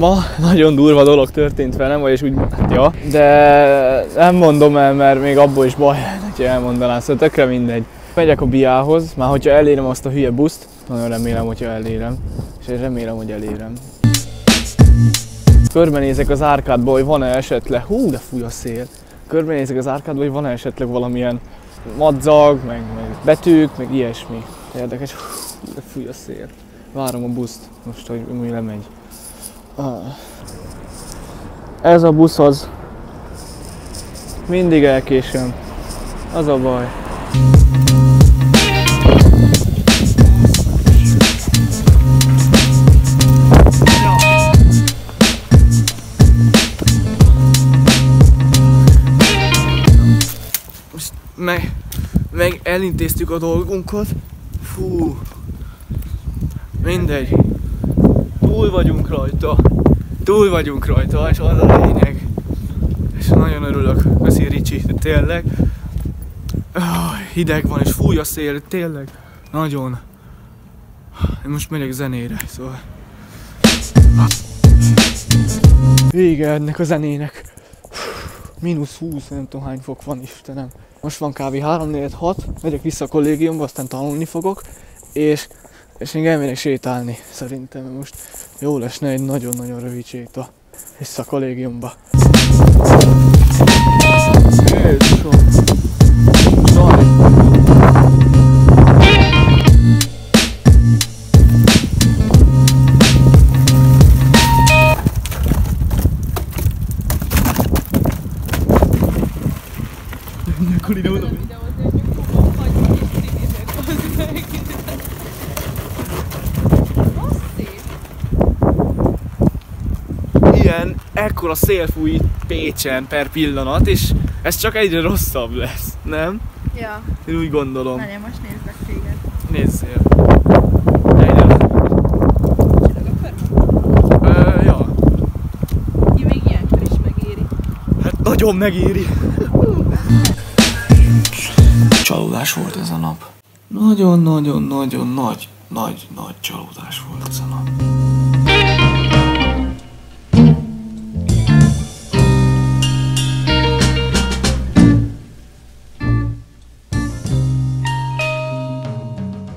ma nagyon durva dolog történt velem, vagyis úgy, ja. De nem mondom el, mert még abból is baj, hogy elmondanám, szóval tökre mindegy. Megyek a BIA-hoz, már hogyha elérem azt a hülye buszt, nagyon remélem, hogyha elérem, és én remélem, hogy elérem. Körbenézek az árkádba, hogy van-e esetleg, hú, de fúj a szél. Körbenézek az árkádba, hogy van-e esetleg valamilyen madzag, meg betűk, meg ilyesmi. Érdekes, hú, de fúj a szél. Várom a buszt, most, hogy mi lemegy. Ez a busz az. Mindig elkésem. Az a baj. Most meg elintéztük a dolgunkat. Fú. Mindegy. Túl vagyunk rajta, és az a lényeg. És nagyon örülök, köszi Ricsi, tényleg. Hideg van, és fúj a szél, tényleg. Nagyon. Én most megyek zenére, szóval. Vége ennek a zenének. -20, nem tudom hány fok van, Istenem. Most van kb. 3-4-6, megyek vissza a kollégiumba, aztán tanulni fogok, és még elmegyek sétálni, szerintem most jó lesne egy nagyon-nagyon rövid séta vissza a kollégiumba. Jézusom! Zaj! Akkor ide oda! Ekkora szél fúj itt Pécsen per pillanat, és ez csak egyre rosszabb lesz, nem? Ja. Én úgy gondolom. Menj, most nézzek téged. Nézzél. Egyre. Ja. Ki még ilyenkor is megéri. Hát nagyon megéri. Csalódás volt ez a nap. Nagyon-nagyon-nagyon nagy csalódás volt ez a nap.